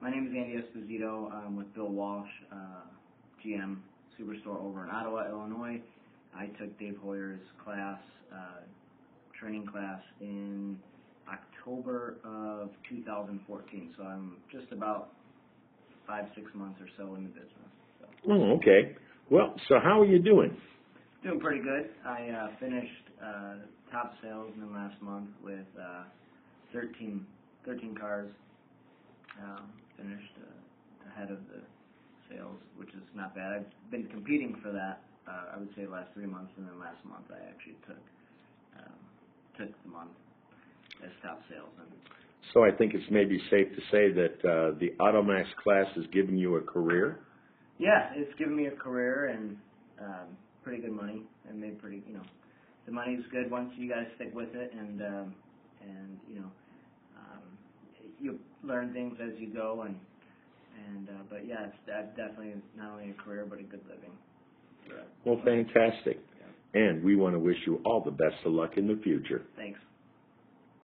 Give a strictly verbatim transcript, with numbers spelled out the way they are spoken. My name is Andy Esposito. I'm with Bill Walsh, uh, G M Superstore over in Ottawa, Illinois. I took Dave Hoyer's class, uh, training class, in October of two thousand fourteen. So I'm just about five, six months or so in the business. So. Oh, okay. Well, so how are you doing? Doing pretty good. I uh, finished uh, top salesman last month with uh, thirteen, thirteen cars. Um, finished uh, ahead of the sales, which is not bad. I've been competing for that, uh, I would say, last three months, and then last month I actually took um, took the month as top salesman. So I think it's maybe safe to say that uh, the AutoMax class has given you a career? Yeah, it's given me a career and um, pretty good money. I made pretty, you know, the money's good once you guys stick with it, and, um, and you know, um, you learn things as you go, and and uh, but yeah, it's that definitely not only a career but a good living. Well, fantastic, yeah. And we want to wish you all the best of luck in the future. Thanks.